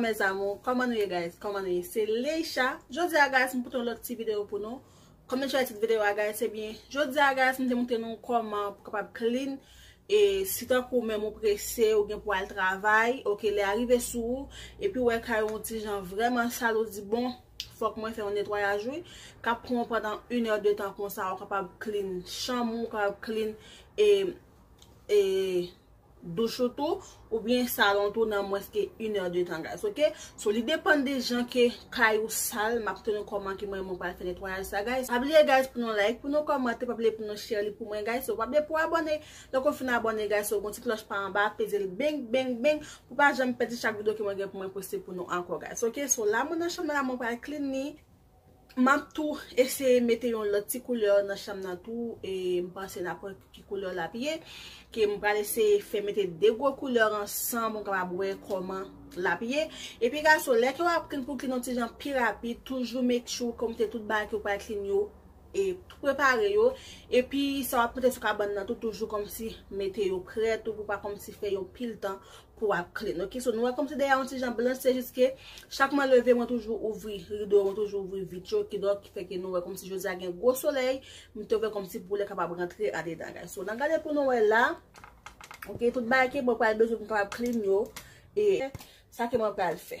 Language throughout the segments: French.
mes amours, comment nous guys, comment nous, c'est Leisha. Je dis à guys, nous pour l'autre petite vidéo pour nous. Comment je fais cette vidéo à guys, c'est bien. Je dis à guys, nous te montrer nous comment capable clean et si tant pour même ou pressé ou bien pour aller travail, OK, les arrivé sous et puis ouais quand on dit genre vraiment ça l'on dit bon, faut que moi faire un nettoyage cap prend pendant 1 heure de temps comme ça capable clean chambre, capable clean et douche tout ou bien salon tout dans moins que 1 heure de temps guys, OK, so il dépend des gens qui caillou sale m'a tenu comment qui moi pas faire nettoyage ça guys. Pas oublier guys pour nous like, pour nous commenter, pas oublier pour nous share pour moi guys, so pas oublier pour abonner. Donc on finit abonner guys, so bon petite cloche par en bas, peser le bang bang bang pour pas jamais perdre chaque vidéo que moi gagne pour moi poster pour nous encore guys. OK, so là mon chambre là mon pas clean m'a tout essayer mettre une autre couleur dans chambre tout et penser n'importe quelle couleur la pied que me pas laisser faire mettre deux gros couleurs ensemble on va voir comment la pied et puis gars sur les que pour clean petit gens plus rapide toujours make sure comme tu toute bague pour clean yo et tout préparer yo et puis ça va peut-être sur cabane dans tout toujours comme si mettez yo prêt tout pour pas comme si fait yo pile temps pour clean. OK, so nous comme si derrière un petit gens blanc c'est juste que chaque matin lever moi toujours ouvrir rideau, moi toujours ouvrir vitre qui donc fait que nous comme si je a un gros soleil, me trouver comme si pour les capable rentrer à dedans guys. So regardez pour nous là. OK, tout bail qui bon pas besoin pour capable clean yo et ça que moi pas le faire.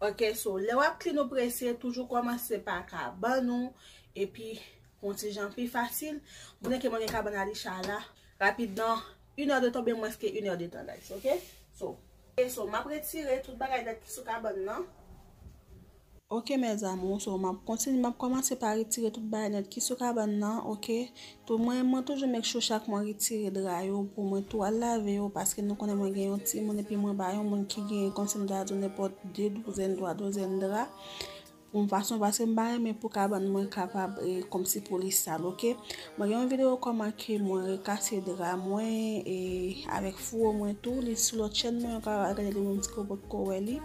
OK, so les wap clean au pressé toujours commencer par cabanon et puis contingent plus facile on est que mon cabane Alisha là rapidement 1 heure de temps bien moins que 1 heure de temps guys. OK, so et so m'a retirer toute bagaille d'être sur cabane là. OK mes amours, so m'a continue m'a commencer par retirer toute bagaille qui sur cabane là. OK, tout moi toujours make sure chaque mois retirer dry pour moi tout à laver parce que nous connais moi gagne un petit mon et puis moi ba yon mon qui gagne comme ça me donne n'importe 12 douzaine draps. On façon parce que m'ba mais pour cabane moi capable comme si pour les sale. OK, moi une vidéo comment que moi casser drap moi et avec four moi tout les sur l'autre chaîne moi regarder les mon petit robot ko weli.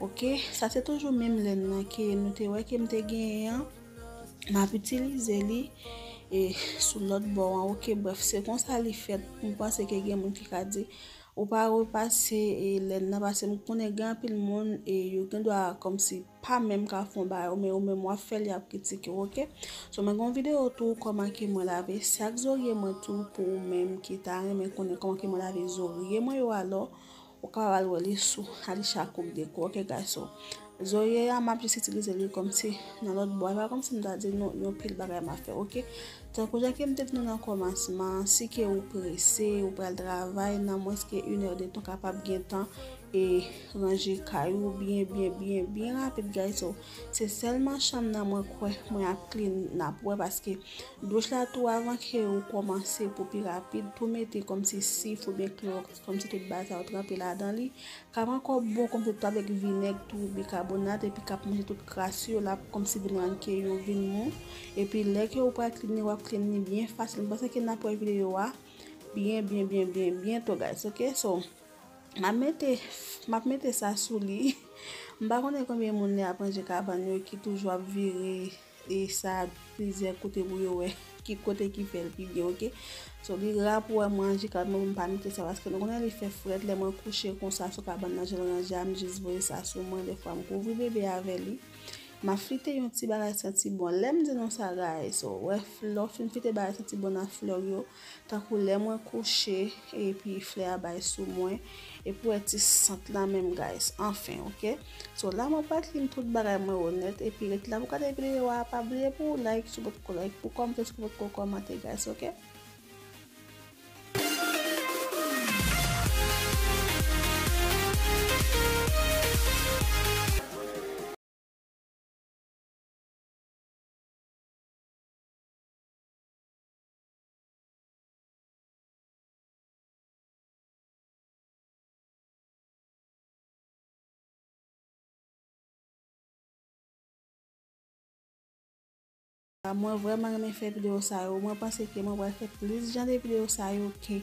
OK, ça c'est toujours même laine que nous te ouais que me te gagne m'a utiliser li et sur l'autre bord. OK, bref c'est comme ça les fait on pense que gagne mon qui ka dit ou pas repasser laine parce que me connais grand pile monde et yo doit comme si pas même qu'à fond ba mais au même moi faire les critiques. OK, so ma grande vidéo tout comment que moi laver chaque oreille moi tout pour même qui t'a mais connait comment que moi laver oreille moi yo alors au cas où les sous Alisha coupe de quoi. OK garçon, oreille m'a plus utiliser lui comme si dans l'autre bois pas comme si me dit non yo pile bagarre m'a fait. OK, tant que j'ai me tête dans commencement si que ou pressé ou pas le travail dans moins que 1 heure de temps capable gain temps et ranger caillou bien rapide guys. So c'est seulement chambre nan moi quoi moi clean na pour parce que douche la tout avant que on commencer pour plus rapide pour mettre comme si faut bien clean comme si tout bazar trempé là dans lui cap encore bon comme tout avec vinaigre tout bicarbonate et puis cap manger tout crassure là comme si blanc que yo vin et puis là que ou pas clean bien facile parce que na pour vidéo bien tout guys. OK, so m'a mettre ça sous lit m'pa connait combien monde a prendre cabane qui toujours virer et ça plusieurs côté pour yo qui côté qui fait le plus bien. OK, so li rap pour manger cabane pas mettre ça parce que nous connait les fait fret les moi coucher comme ça sur cabane dans j'aime juste voir ça sur moi des fois me couvrir bébé avec lui m'a frité un petit bagage senti bon l'aime dit non ça guys. So ouais fleur fin frité bagage senti bon à fleur yo tant que les moi coucher et puis fleur bail sous moi et pour être sente la même guys enfin. OK, so là mon pas clean tout bagage moi honnête et puis là vous connaissez vidéo pas oublier pour like sur votre collègue pour commenter guys. OK. Moi vraiment me faire vidéo ça moi penser que moi va faire plus genre de vidéo ça que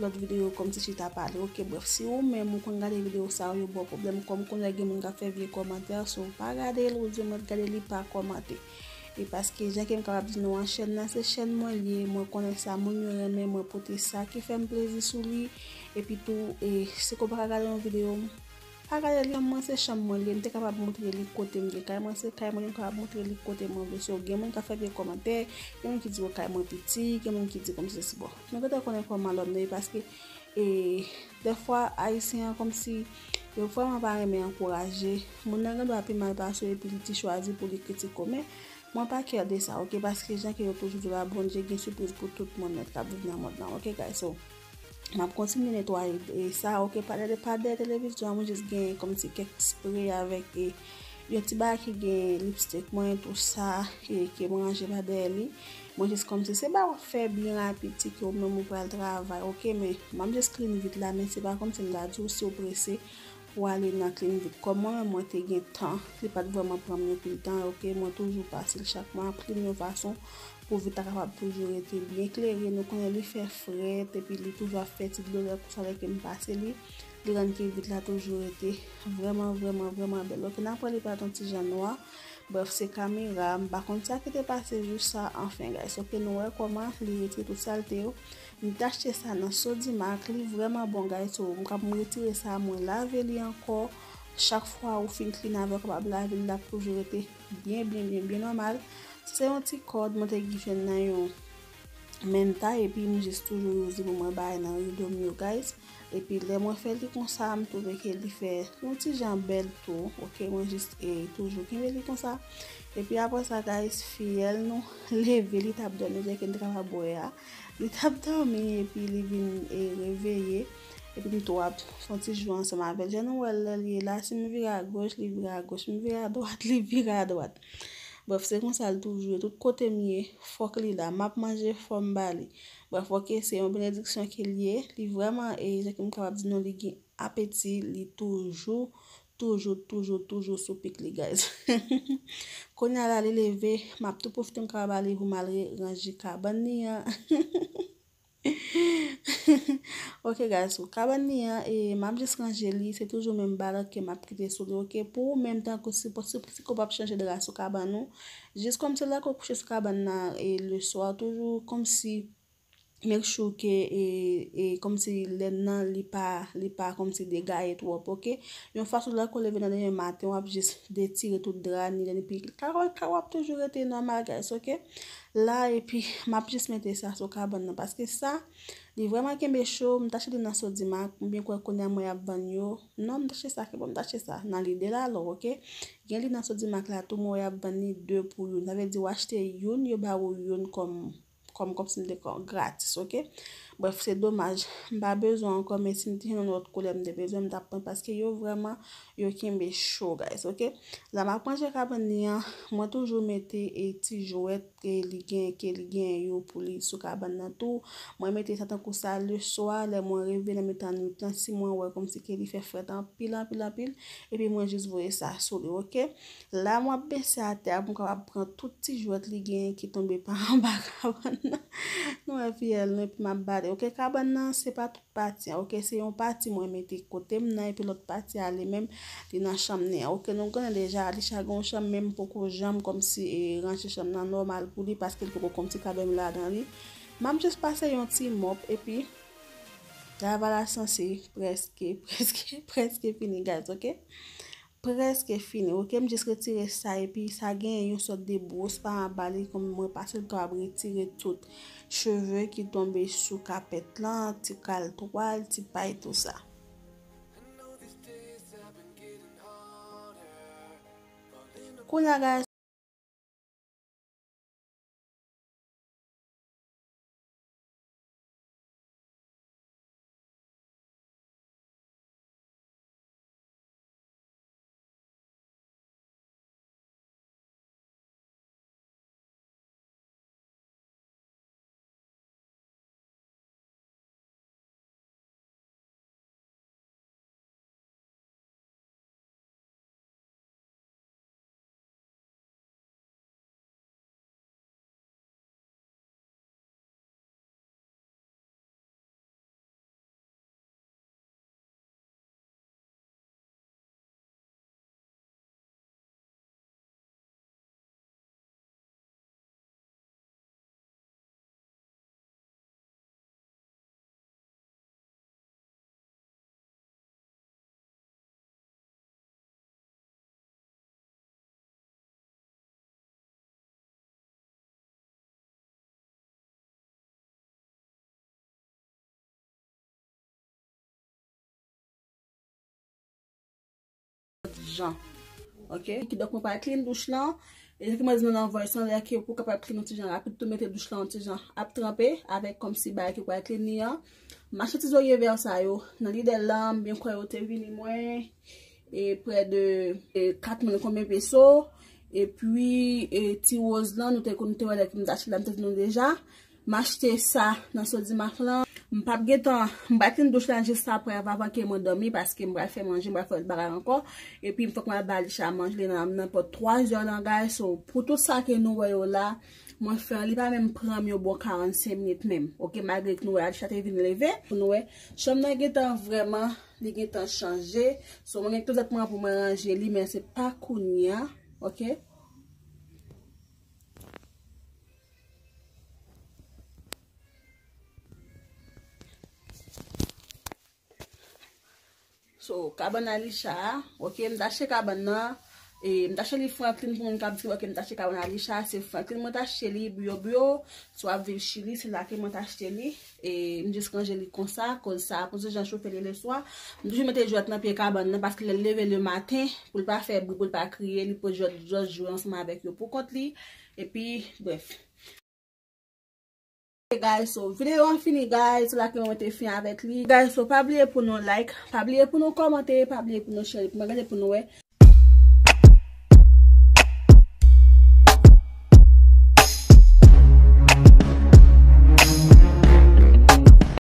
l'autre vidéo comme si tu t'as parlé. OK, bref si vous même vous regardez vidéo ça yo bon problème comme qu'on a mon gars faire vieux commentaire sont pas regarder ou dire moi regarder li pas commenter et parce que gens qui me capable dire nous en chaîne là c'est chaîne moi lié moi connais ça moi même moi porter ça qui fait me plaisir sur lui et puis tout et c'est qu'on pas regarder une vidéo Agaya li amman se cham mwen li, mte kapab montre li kote mwen li, kayman se kayman li kapab montre li kote mwen li. So gen mwen ka fè bien komante, gen mwen ki di wè kayman piti, gen mwen ki di kom se si bo. Mwen kote konen koman lòm ne, paske de fwa Haïtien kom si yo fwa mwen pa reme enkouraje, moun nan gen do api mal passe epi li ti chwazi pou li kritik komè. Moi pas qu'il de ça, ok, parce que les gens qui ont toujours de la bonne, j'ai une surprise pour tout le monde qui a vécu dans le monde, ok, guys, so, m'a continué à nettoyer et ça, ok, pas de télévision, moi juste gagne comme si quelques sprays avec et un petit bac qui gagne lipstick, moi tout ça et qui mange pas d'aller, moi juste comme si c'est pas faire bien rapide, petit qui au même pour le travail, ok, mais m'a juste clean vite là, mais c'est pas comme si la douce si pressé. Pour aller dans la clinique, comme moi, j'ai le temps, je n'ai pas vraiment prendre le temps, ok, moi, toujours passer chaque mois, pris de façon pour vite capable toujours être bien clair, nous connaissons les faire frais, et puis les toujours faire de l'eau, pour ça que je passe, les grandes cliniques là toujours été vraiment belle. Donc, on a parlé par ton petit Jean-Noir, bref, c'est caméra, par contre, ça qui était passé juste ça, enfin, guys, so que nous, comment les retirer tout ça, nous acheté ça dans Sodimac, li vraiment bon gars, so m'capable retirer ça, moi laver li encore chaque fois ou fin clean avec capable laver la toujours été bien normal. C'est un petit code monter gifé dans yon même temps et puis j'ai toujours usé pour moi bailler dans rideau guys et puis les moi fait li comme ça me trouver que li fait un petit jambel tout, OK, moi juste et toujours qui li comme ça. Et puis après ça guys, fiel nous lever li t'a donné j'ai qu'un travail boya. Il tape dormi et puis il vient réveiller et puis il doit sentir jouer ensemble avec je non elle là si me vire à gauche il vire à gauche me vire à droite il vire à droite bref c'est comme ça toujours tout côté mieux faut que il là m'a manger faut me baler bref OK c'est une bénédiction qu'il y est il vraiment et j'ai comme capable de non il appétit il toujours sous pic les guys qu'on a allé lever m'a tout profiter me cabaler vous mal ranger cabane OK guys so cabane et m'a juste ranger li c'est toujours même balle que m'a prêté sur OK pour même temps que c'est possible si qu'on pas changer de la sous cabane juste comme cela qu'on couche sous cabane et le soir toujours comme si make sure que et comme si les nan li pas comme si des gars et tout OK une façon là qu'on lever dans le matin on va juste détirer tout drap ni et puis carole toujours été normal guys OK là et puis m'a juste mettre ça sur cabane parce que ça li vraiment kembe chaud m'tache dans Sodimac bien quoi connait moi à banyo non m'tache ça que m'tache ça dans l'idée là alors OK gen li dans Sodimac là tout moi à banni deux pour une ça veut dire acheter une yo ba une comme si c'était gratis, OK? Bref, c'est dommage. Pas besoin encore, mais si nous avons notre collègue de besoin d'apprendre parce que yo vraiment, yo kimbe chaud, guys, OK? La ma prendre cabane, moi toujours mette et ti jouet que li gen yo pour li sous cabane tout. Moi mette ça tant que ça le soir, les moi rêver la mettre en nuit, si moi ouais comme si que li fait fret en pile et puis moi juste voyer ça sur le, OK? Là moi baisser à terre pour capable prendre tout petit jouet li gen qui tomber par en bas cabane. Non et puis elle ne m'a barré. OK cabane c'est pas toute partie. OK c'est une partie moi mettre côté moi et puis l'autre partie aller même dans chambre. OK nous connaissons déjà Alisha gon chambre même pour que jambe comme si ranger chambre normal pour lui parce qu'il faut comme si cabane là dans lui. M'a juste passer un petit mop et puis travail censé presque fini guys, OK? Presque fini, OK, me juste retirer ça et puis ça gagne une sorte de brosse par en bas comme moi parce que je dois retirer tout cheveux qui tombent sous capette là, petit cal toile, petit paille tout ça. Cool, Jean. OK? Donc on pas clean douche là. Et comment nous envoyer sans là que pour capable clean petit Jean rapide tout mettre douche là en petit Jean à tremper avec comme si bail qui pour clean. Marcher tes oreilles vers ça yo. Dans l'idée là, bien quoi yo te vini moins et près de 4 000 combien pesos et puis ti rose là nous te connait avec nous acheter là nous déjà. M'acheter ça dans ce dimanche là. M'pa getan, m'ba clean douche là juste après avant que m'endormi parce que m'ba faire manger, m'ba faire le bagarre encore et puis faut que m'ba Alisha manger dans n'importe 3 heures dans gars so pour tout ça que nous voyons là, moi faire il pas même prendre yo bon 45 minutes même. OK malgré que nous Alisha te vient lever, nous chambre getan vraiment li getan changer, so mon tout exactement pour m'arranger li mais c'est pas kounya, OK? So, cabane Alisha, OK, m'tache cabane et m'tache li Franklin pour m'capture, OK, m'tache cabane Alisha, c'est Franklin m'tache li bio, soit vive chili, c'est là que m'tache li et m'discranger li comme ça pour que j'en chauffe le soir. M'douj mette jouet dans pied cabane parce que le lever le matin pour pas faire bruit, pour pas crier, li pour jouer ensemble avec yo pour compte li et puis bref. Guys, so vidéo en fini guys, c'est là que on était fin avec lui guys, so pas oublier pour nous like, pas oublier pour nous commenter, pas oublier pour nous share, pour nous regarder pour nous